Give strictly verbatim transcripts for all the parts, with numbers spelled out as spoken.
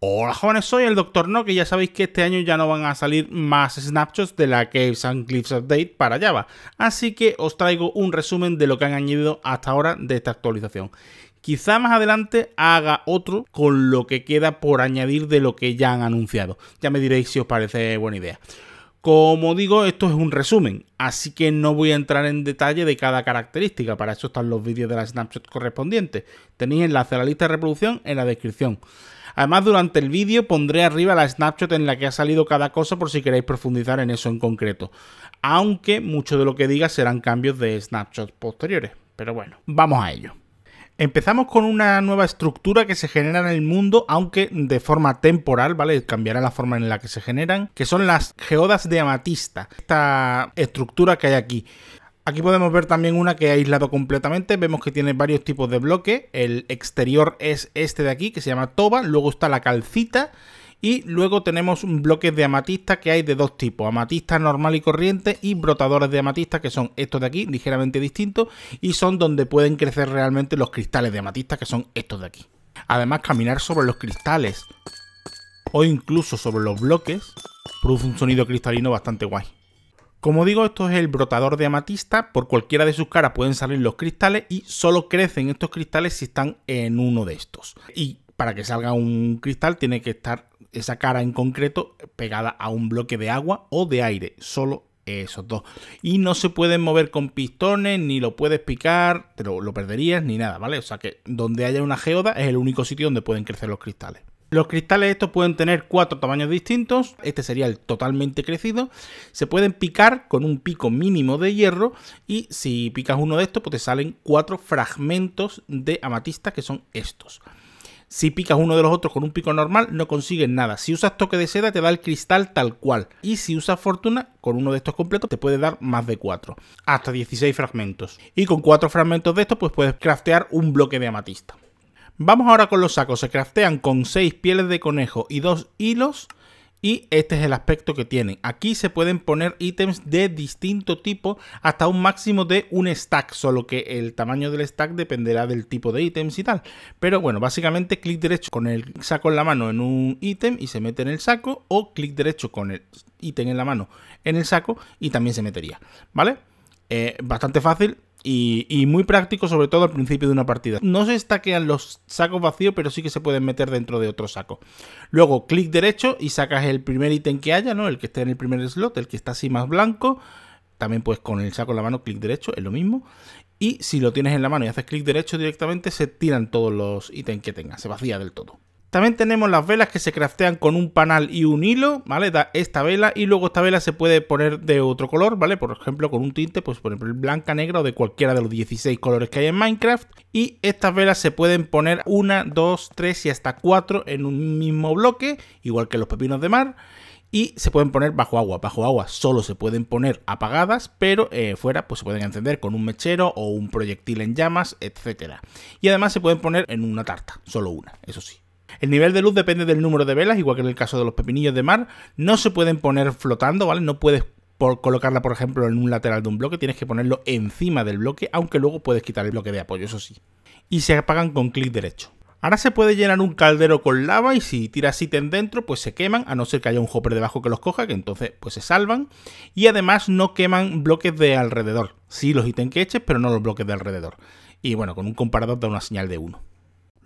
Hola jóvenes, soy el doctor Nok y ya sabéis que este año ya no van a salir más snapshots de la Caves and Cliffs Update para Java, así que os traigo un resumen de lo que han añadido hasta ahora de esta actualización. Quizá más adelante haga otro con lo que queda por añadir de lo que ya han anunciado, ya me diréis si os parece buena idea. Como digo, esto es un resumen, así que no voy a entrar en detalle de cada característica, para eso están los vídeos de las snapshots correspondientes, tenéis enlace a la lista de reproducción en la descripción. Además, durante el vídeo pondré arriba la snapshot en la que ha salido cada cosa por si queréis profundizar en eso en concreto. Aunque mucho de lo que diga serán cambios de snapshots posteriores. Pero bueno, vamos a ello. Empezamos con una nueva estructura que se genera en el mundo, aunque de forma temporal, ¿vale? Cambiará la forma en la que se generan, que son las geodas de amatista. Esta estructura que hay aquí. Aquí podemos ver también una que he aislado completamente, vemos que tiene varios tipos de bloque, el exterior es este de aquí que se llama toba, luego está la calcita y luego tenemos bloques de amatista que hay de dos tipos, amatista normal y corriente y brotadores de amatista que son estos de aquí, ligeramente distintos y son donde pueden crecer realmente los cristales de amatista que son estos de aquí. Además caminar sobre los cristales o incluso sobre los bloques produce un sonido cristalino bastante guay. Como digo, esto es el brotador de amatista, por cualquiera de sus caras pueden salir los cristales y solo crecen estos cristales si están en uno de estos. Y para que salga un cristal tiene que estar esa cara en concreto pegada a un bloque de agua o de aire, solo esos dos. Y no se pueden mover con pistones, ni lo puedes picar, te lo, lo perderías, ni nada, ¿vale? O sea que donde haya una geoda es el único sitio donde pueden crecer los cristales. Los cristales estos pueden tener cuatro tamaños distintos, este sería el totalmente crecido, se pueden picar con un pico mínimo de hierro y si picas uno de estos pues te salen cuatro fragmentos de amatista que son estos. Si picas uno de los otros con un pico normal no consigues nada, si usas toque de seda te da el cristal tal cual y si usas fortuna con uno de estos completos te puede dar más de cuatro, hasta dieciséis fragmentos y con cuatro fragmentos de estos pues puedes craftear un bloque de amatista. Vamos ahora con los sacos, se craftean con seis pieles de conejo y dos hilos y este es el aspecto que tienen. Aquí se pueden poner ítems de distinto tipo hasta un máximo de un stack, solo que el tamaño del stack dependerá del tipo de ítems y tal. Pero bueno, básicamente clic derecho con el saco en la mano en un ítem y se mete en el saco o clic derecho con el ítem en la mano en el saco y también se metería, ¿vale? Eh, bastante fácil. Y, y muy práctico, sobre todo al principio de una partida. No se stackean los sacos vacíos, pero sí que se pueden meter dentro de otro saco. Luego, clic derecho y sacas el primer ítem que haya, ¿no? El que esté en el primer slot, el que está así más blanco. También pues con el saco en la mano, clic derecho, es lo mismo. Y si lo tienes en la mano y haces clic derecho directamente, se tiran todos los ítems que tengas, se vacía del todo. También tenemos las velas que se craftean con un panal y un hilo, ¿vale? Da esta vela y luego esta vela se puede poner de otro color, ¿vale? Por ejemplo, con un tinte, pues por ejemplo, blanca, negra o de cualquiera de los dieciséis colores que hay en Minecraft. Y estas velas se pueden poner una, dos, tres y hasta cuatro en un mismo bloque, igual que los pepinos de mar. Y se pueden poner bajo agua. Bajo agua solo se pueden poner apagadas, pero eh, fuera pues se pueden encender con un mechero o un proyectil en llamas, etcétera. Y además se pueden poner en una tarta, solo una, eso sí. El nivel de luz depende del número de velas, igual que en el caso de los pepinillos de mar. No se pueden poner flotando, ¿vale? No puedes por colocarla, por ejemplo, en un lateral de un bloque. Tienes que ponerlo encima del bloque, aunque luego puedes quitar el bloque de apoyo, eso sí. Y se apagan con clic derecho. Ahora se puede llenar un caldero con lava y si tiras ítem dentro, pues se queman, a no ser que haya un hopper debajo que los coja, que entonces pues se salvan. Y además no queman bloques de alrededor. Sí los ítem que eches, pero no los bloques de alrededor. Y bueno, con un comparador da una señal de uno.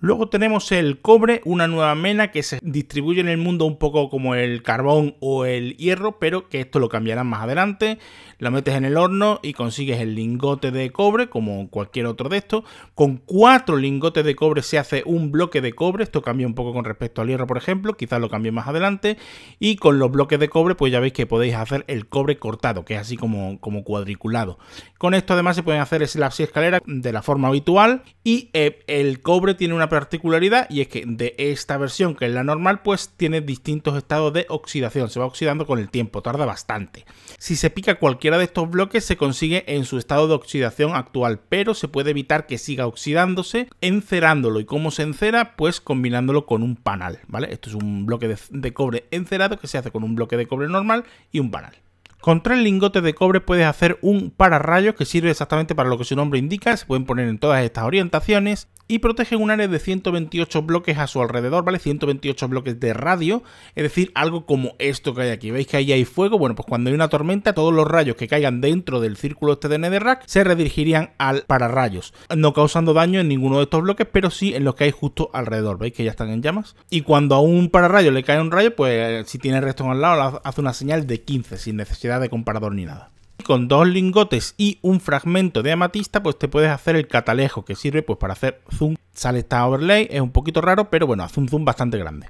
Luego tenemos el cobre, una nueva mena que se distribuye en el mundo un poco como el carbón o el hierro, pero que esto lo cambiarán más adelante. Lo metes en el horno y consigues el lingote de cobre, como cualquier otro de estos. Con cuatro lingotes de cobre se hace un bloque de cobre, esto cambia un poco con respecto al hierro, por ejemplo, quizás lo cambie más adelante. Y con los bloques de cobre, pues ya veis que podéis hacer el cobre cortado, que es así como, como cuadriculado. Con esto además se pueden hacer slabs y escaleras de la forma habitual y eh, el cobre tiene una particularidad y es que de esta versión, que es la normal, pues tiene distintos estados de oxidación, se va oxidando con el tiempo, tarda bastante. Si se pica cualquiera de estos bloques se consigue en su estado de oxidación actual, pero se puede evitar que siga oxidándose encerándolo. ¿Y cómo se encera? Pues combinándolo con un panal, ¿vale? Esto es un bloque de, de cobre encerado que se hace con un bloque de cobre normal y un panal. Con tres lingotes de cobre puedes hacer un pararrayos que sirve exactamente para lo que su nombre indica, se pueden poner en todas estas orientaciones. y protegen un área de ciento veintiocho bloques a su alrededor, ¿vale? ciento veintiocho bloques de radio, es decir, algo como esto que hay aquí. ¿Veis que ahí hay fuego? Bueno, pues cuando hay una tormenta, todos los rayos que caigan dentro del círculo este de netherrack se redirigirían al pararrayos, no causando daño en ninguno de estos bloques, pero sí en los que hay justo alrededor. ¿Veis que ya están en llamas? Y cuando a un pararrayo le cae un rayo, pues si tiene redstone al lado, hace una señal de quince, sin necesidad de comparador ni nada. Con dos lingotes y un fragmento de amatista, pues te puedes hacer el catalejo, que sirve pues para hacer zoom. Sale esta overlay, es un poquito raro, pero bueno, hace un zoom bastante grande.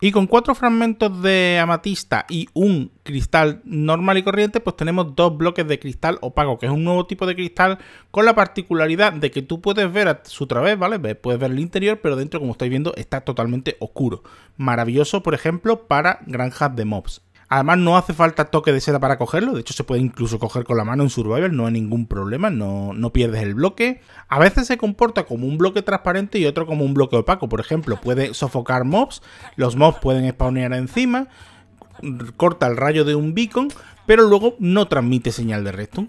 Y con cuatro fragmentos de amatista y un cristal normal y corriente, pues tenemos dos bloques de cristal opaco, que es un nuevo tipo de cristal con la particularidad de que tú puedes ver a su través, ¿vale? Puedes ver el interior, pero dentro, como estáis viendo, está totalmente oscuro. Maravilloso, por ejemplo, para granjas de mobs. Además, no hace falta toque de seda para cogerlo. De hecho, se puede incluso coger con la mano en survival. No hay ningún problema, no, no pierdes el bloque. A veces se comporta como un bloque transparente y otro como un bloque opaco. Por ejemplo, puede sofocar mobs. Los mobs pueden spawnear encima. Corta el rayo de un beacon, pero luego no transmite señal de redstone.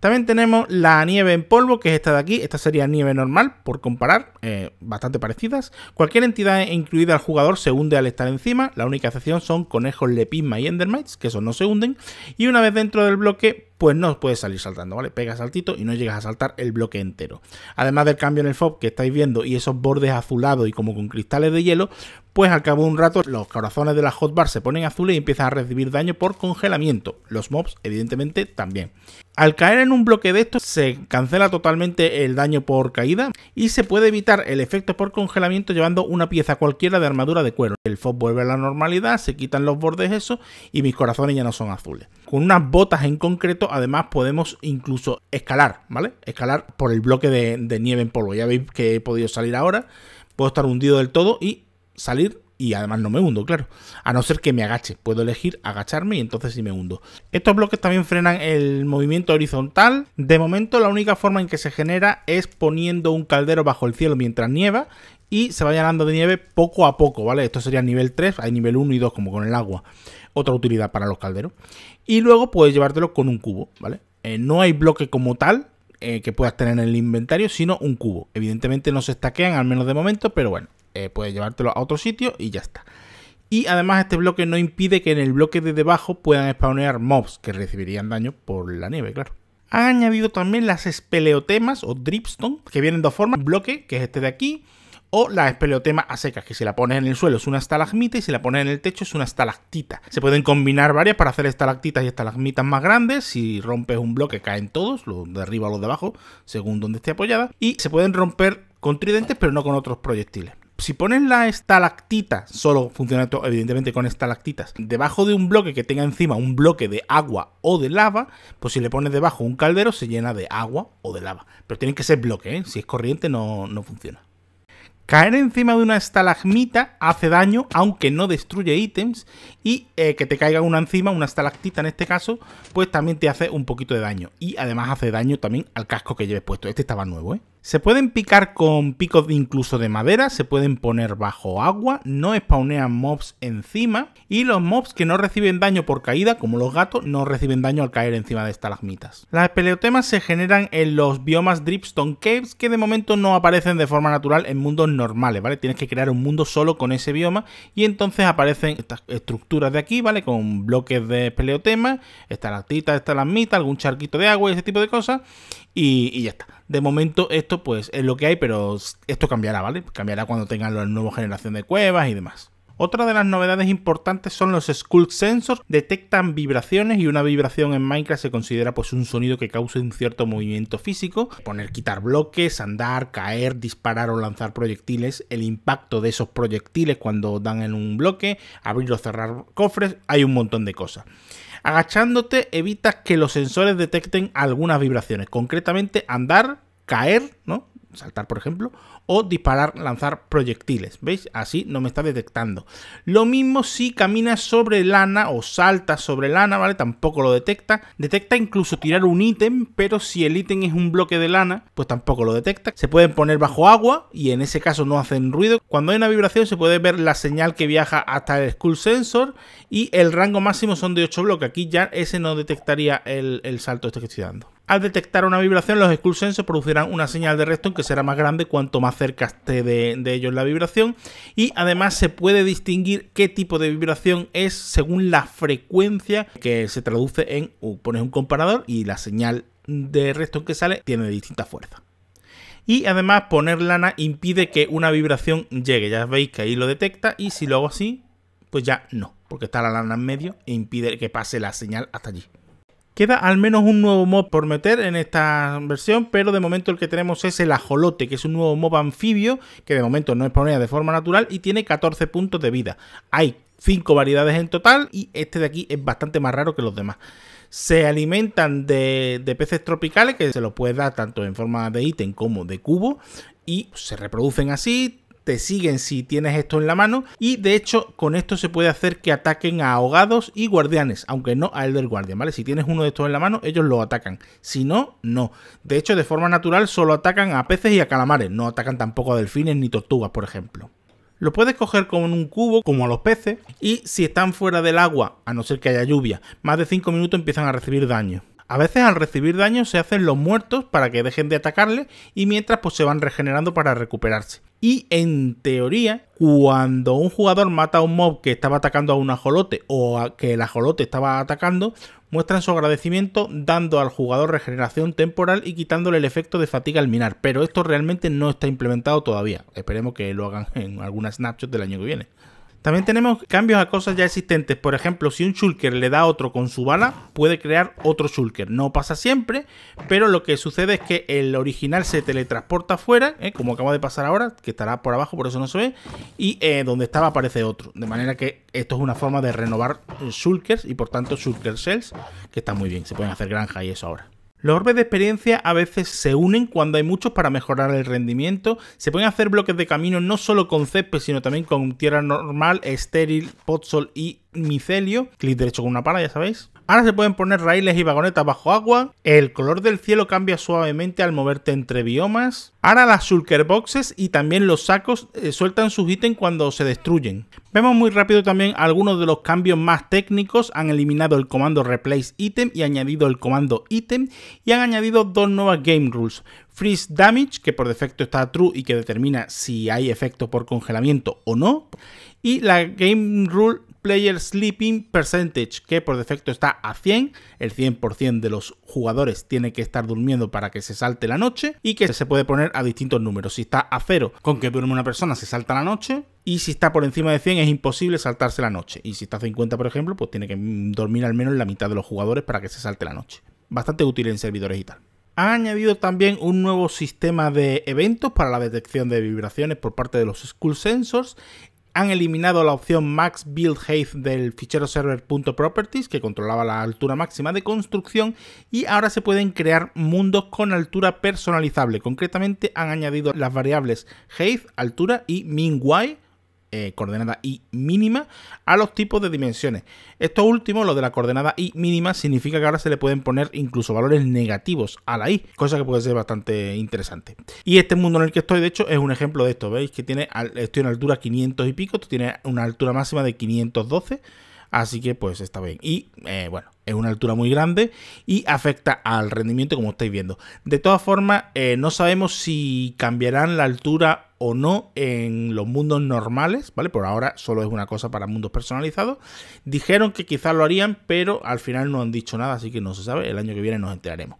También tenemos la nieve en polvo, que es esta de aquí. Esta sería nieve normal, por comparar, eh, bastante parecidas. Cualquier entidad incluida al jugador se hunde al estar encima. La única excepción son conejos, lepisma y endermites, que esos no se hunden. Y una vez dentro del bloque, pues no puedes salir saltando, ¿vale? Pegas saltito y no llegas a saltar el bloque entero. Además del cambio en el fob que estáis viendo y esos bordes azulados y como con cristales de hielo, pues al cabo de un rato los corazones de la hotbar se ponen azules y empiezan a recibir daño por congelamiento. Los mobs, evidentemente, también. Al caer en un bloque de estos se cancela totalmente el daño por caída y se puede evitar el efecto por congelamiento llevando una pieza cualquiera de armadura de cuero. El fob vuelve a la normalidad, se quitan los bordes esos y mis corazones ya no son azules. Con unas botas en concreto, además podemos incluso escalar, ¿vale? Escalar por el bloque de, de nieve en polvo. Ya veis que he podido salir ahora. Puedo estar hundido del todo y salir. Y además no me hundo, claro. A no ser que me agache. Puedo elegir agacharme y entonces sí me hundo. Estos bloques también frenan el movimiento horizontal. De momento la única forma en que se genera es poniendo un caldero bajo el cielo mientras nieva. Y se va llenando de nieve poco a poco, ¿vale? Esto sería nivel tres, hay nivel uno y dos como con el agua. Otra utilidad para los calderos. Y luego puedes llevártelo con un cubo, ¿vale? Eh, no hay bloque como tal eh, que puedas tener en el inventario, sino un cubo. Evidentemente no se stackean, al menos de momento, pero bueno, eh, puedes llevártelo a otro sitio y ya está. Y además este bloque no impide que en el bloque de debajo puedan spawnear mobs que recibirían daño por la nieve, claro. Ha añadido también las espeleotemas o dripstone, que vienen de dos formas. Bloque, que es este de aquí. O la espeleotema a secas, que si la pones en el suelo es una estalagmita y si la pones en el techo es una estalactita. Se pueden combinar varias para hacer estalactitas y estalagmitas más grandes. Si rompes un bloque caen todos, los de arriba o los de abajo, según donde esté apoyada. Y se pueden romper con tridentes, pero no con otros proyectiles. Si pones la estalactita, solo funciona esto evidentemente con estalactitas, debajo de un bloque que tenga encima un bloque de agua o de lava, pues si le pones debajo un caldero se llena de agua o de lava. Pero tienen que ser bloque, ¿eh? Si es corriente no, no funciona. Caer encima de una estalagmita hace daño, aunque no destruye ítems, y eh, que te caiga una encima, una estalactita en este caso, pues también te hace un poquito de daño. Y además hace daño también al casco que lleves puesto. Este estaba nuevo, ¿eh? Se pueden picar con picos incluso de madera, se pueden poner bajo agua, no spawnean mobs encima, y los mobs que no reciben daño por caída, como los gatos, no reciben daño al caer encima de estalagmitas. Las espeleotemas se generan en los biomas Dripstone Caves, que de momento no aparecen de forma natural en mundos normales, ¿vale? Tienes que crear un mundo solo con ese bioma y entonces aparecen estas estructuras de aquí, ¿vale? Con bloques de espeleotemas, estalactitas, estalagmitas, algún charquito de agua y ese tipo de cosas y, y ya está. De momento esto pues es lo que hay, pero esto cambiará, ¿vale? Cambiará cuando tengan la nueva generación de cuevas y demás. Otra de las novedades importantes son los Sculk Sensors. Detectan vibraciones y una vibración en Minecraft se considera pues un sonido que cause un cierto movimiento físico. Poner, quitar bloques, andar, caer, disparar o lanzar proyectiles, el impacto de esos proyectiles cuando dan en un bloque, abrir o cerrar cofres, hay un montón de cosas. Agachándote evitas que los sensores detecten algunas vibraciones, concretamente andar, caer, ¿no? Saltar por ejemplo, o disparar, lanzar proyectiles, ¿veis? Así no me está detectando. Lo mismo si caminas sobre lana o saltas sobre lana, ¿vale? Tampoco lo detecta. Detecta incluso tirar un ítem, pero si el ítem es un bloque de lana, pues tampoco lo detecta. Se pueden poner bajo agua y en ese caso no hacen ruido. Cuando hay una vibración se puede ver la señal que viaja hasta el Sculk Sensor y el rango máximo son de ocho bloques. Aquí ya ese no detectaría el, el salto este que estoy dando. Al detectar una vibración, los Sculk Sensors producirán una señal de redstone que será más grande cuanto más cerca esté de, de ellos la vibración. Y además se puede distinguir qué tipo de vibración es según la frecuencia, que se traduce en, uh, pones un comparador y la señal de redstone que sale tiene distinta fuerza. Y además poner lana impide que una vibración llegue. Ya veis que ahí lo detecta y si lo hago así, pues ya no, porque está la lana en medio e impide que pase la señal hasta allí. Queda al menos un nuevo mob por meter en esta versión, pero de momento el que tenemos es el ajolote, que es un nuevo mob anfibio, que de momento no spawna de forma natural y tiene catorce puntos de vida. Hay cinco variedades en total y este de aquí es bastante más raro que los demás. Se alimentan de, de peces tropicales, que se los puedes dar tanto en forma de ítem como de cubo, y se reproducen así. Te siguen si tienes esto en la mano y de hecho con esto se puede hacer que ataquen a ahogados y guardianes, aunque no a Elder Guardian, ¿vale? Si tienes uno de estos en la mano, ellos lo atacan. Si no, no. De hecho, de forma natural solo atacan a peces y a calamares, no atacan tampoco a delfines ni tortugas, por ejemplo. Lo puedes coger con un cubo, como a los peces, y si están fuera del agua, a no ser que haya lluvia, más de cinco minutos empiezan a recibir daño. A veces al recibir daño se hacen los muertos para que dejen de atacarle y mientras pues se van regenerando para recuperarse. Y en teoría, cuando un jugador mata a un mob que estaba atacando a un ajolote o a que el ajolote estaba atacando, muestran su agradecimiento dando al jugador regeneración temporal y quitándole el efecto de fatiga al minar. Pero esto realmente no está implementado todavía. Esperemos que lo hagan en algunas snapshots del año que viene. También tenemos cambios a cosas ya existentes. Por ejemplo, si un shulker le da a otro con su bala, puede crear otro shulker. No pasa siempre, pero lo que sucede es que el original se teletransporta afuera, ¿eh? Como acaba de pasar ahora, que estará por abajo, por eso no se ve, y eh, donde estaba aparece otro. De manera que esto es una forma de renovar shulkers y por tanto shulker shells, que está muy bien, se pueden hacer granja y eso ahora. Los orbes de experiencia a veces se unen cuando hay muchos para mejorar el rendimiento. Se pueden hacer bloques de camino no solo con césped, sino también con tierra normal, estéril, potsol y micelio. Clic derecho con una pala, ya sabéis. Ahora se pueden poner raíles y vagonetas bajo agua. El color del cielo cambia suavemente al moverte entre biomas. Ahora las Shulker boxes y también los sacos sueltan sus ítems cuando se destruyen. Vemos muy rápido también algunos de los cambios más técnicos. Han eliminado el comando replace item y añadido el comando item y han añadido dos nuevas game rules. freeze damage, que por defecto está true y que determina si hay efecto por congelamiento o no. Y la game rule playersSleepingPercentage, que por defecto está a cien. El cien por ciento de los jugadores tiene que estar durmiendo para que se salte la noche y que se puede poner a distintos números. Si está a cero, con que duerme una persona se salta la noche, y si está por encima de cien es imposible saltarse la noche. Y si está a cincuenta, por ejemplo, pues tiene que dormir al menos la mitad de los jugadores para que se salte la noche. Bastante útil en servidores y tal. Ha añadido también un nuevo sistema de eventos para la detección de vibraciones por parte de los Sculk Sensors. Han eliminado la opción Max Build Height del fichero server.properties, que controlaba la altura máxima de construcción, y ahora se pueden crear mundos con altura personalizable. Concretamente han añadido las variables height, altura y min y, eh, coordenada y mínima, a los tipos de dimensiones. Esto último, lo de la coordenada y mínima, significa que ahora se le pueden poner incluso valores negativos a la y, cosa que puede ser bastante interesante. Y este mundo en el que estoy, de hecho, es un ejemplo de esto. Veis que tiene, estoy en altura quinientos y pico, tú tienes una altura máxima de quinientos doce, así que pues está bien. Y eh, bueno, es una altura muy grande y afecta al rendimiento, como estáis viendo. De todas formas, eh, no sabemos si cambiarán la altura o no en los mundos normales, ¿vale? Por ahora solo es una cosa para mundos personalizados. Dijeron que quizás lo harían, pero al final no han dicho nada, así que no se sabe. El año que viene nos enteraremos.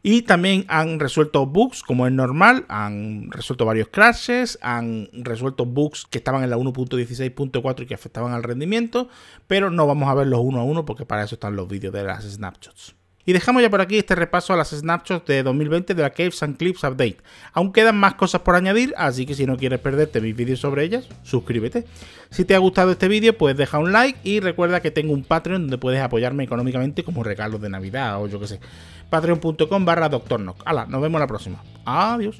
Y también han resuelto bugs, como es normal, han resuelto varios crashes, han resuelto bugs que estaban en la uno punto dieciséis punto cuatro y que afectaban al rendimiento, pero no vamos a verlos uno a uno porque para eso están los vídeos de las snapshots. Y dejamos ya por aquí este repaso a las snapshots de dos mil veinte de la Caves and Cliffs Update. Aún quedan más cosas por añadir, así que si no quieres perderte mis vídeos sobre ellas, suscríbete. Si te ha gustado este vídeo, pues deja un like y recuerda que tengo un Patreon donde puedes apoyarme económicamente como regalos de Navidad o yo que sé. patreon punto com barra doctor Nok. Hala, nos vemos la próxima. Adiós.